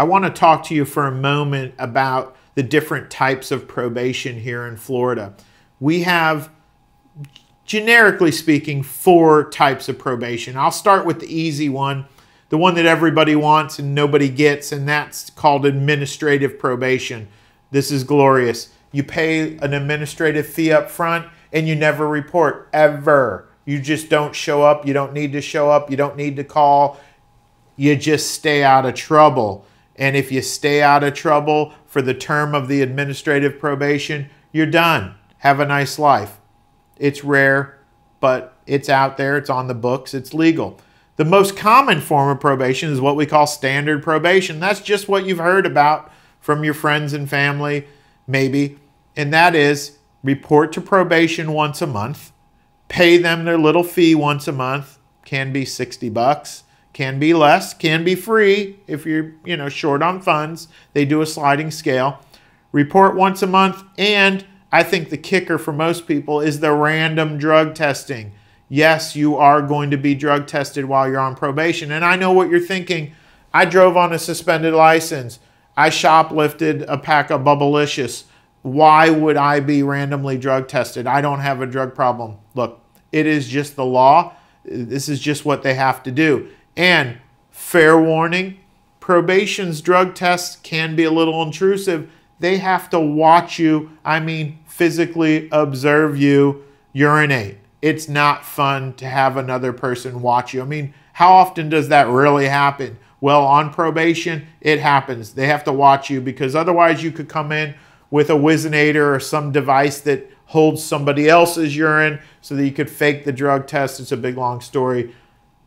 I want to talk to you for a moment about the different types of probation here in Florida. We have, generically speaking, four types of probation. I'll start with the easy one, the one that everybody wants and nobody gets, and that's called administrative probation. This is glorious. You pay an administrative fee up front and you never report, ever. You just don't show up. You don't need to show up. You don't need to call. You just stay out of trouble. And if you stay out of trouble for the term of the administrative probation, you're done. Have a nice life. It's rare, but it's out there. It's on the books. It's legal. The most common form of probation is what we call standard probation. That's just what you've heard about from your friends and family, maybe. And that is report to probation once a month, pay them their little fee once a month, can be 60 bucks, can be less, can be free if you're, short on funds. They do a sliding scale. Report once a month, and I think the kicker for most people is the random drug testing. Yes, you are going to be drug tested while you're on probation. And I know what you're thinking. I drove on a suspended license. I shoplifted a pack of Bubblicious. Why would I be randomly drug tested? I don't have a drug problem. Look, it is just the law. This is just what they have to do. And fair warning, probation's drug tests can be a little intrusive. They have to watch you. I mean, physically observe you urinate. It's not fun to have another person watch you. I mean, how often does that really happen? Well, on probation, it happens. They have to watch you because otherwise you could come in with a Wizenator or some device that holds somebody else's urine so that you could fake the drug test. It's a big, long story.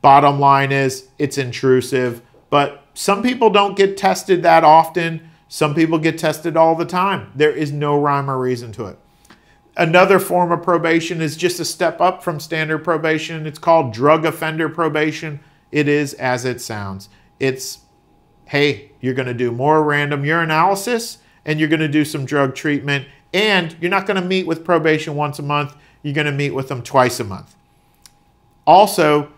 Bottom line is it's intrusive, but some people don't get tested that often. Some people get tested all the time. There is no rhyme or reason to it. Another form of probation is just a step up from standard probation. It's called drug offender probation. It is as it sounds. It's, hey, you're going to do more random urinalysis and you're going to do some drug treatment, and you're not going to meet with probation once a month. You're going to meet with them twice a month. Also,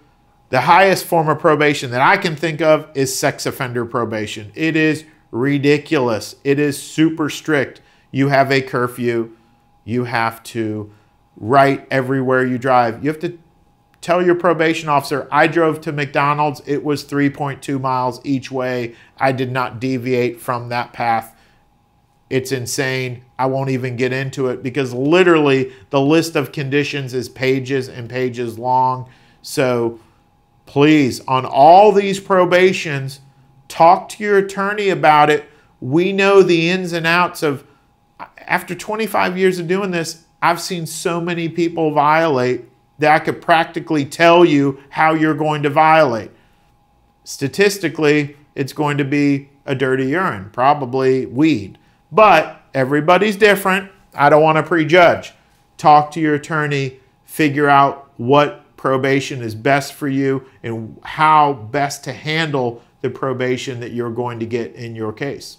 the highest form of probation that I can think of is sex offender probation. It is ridiculous. It is super strict. You have a curfew. You have to write everywhere you drive. You have to tell your probation officer, I drove to McDonald's. It was 3.2 miles each way. I did not deviate from that path. It's insane. I won't even get into it because literally the list of conditions is pages and pages long. So please, on all these probations, talk to your attorney about it. We know the ins and outs of, after 25 years of doing this, I've seen so many people violate that I could practically tell you how you're going to violate. Statistically, it's going to be a dirty urine, probably weed. But everybody's different. I don't want to prejudge. Talk to your attorney, figure out what probation is best for you and how best to handle the probation that you're going to get in your case.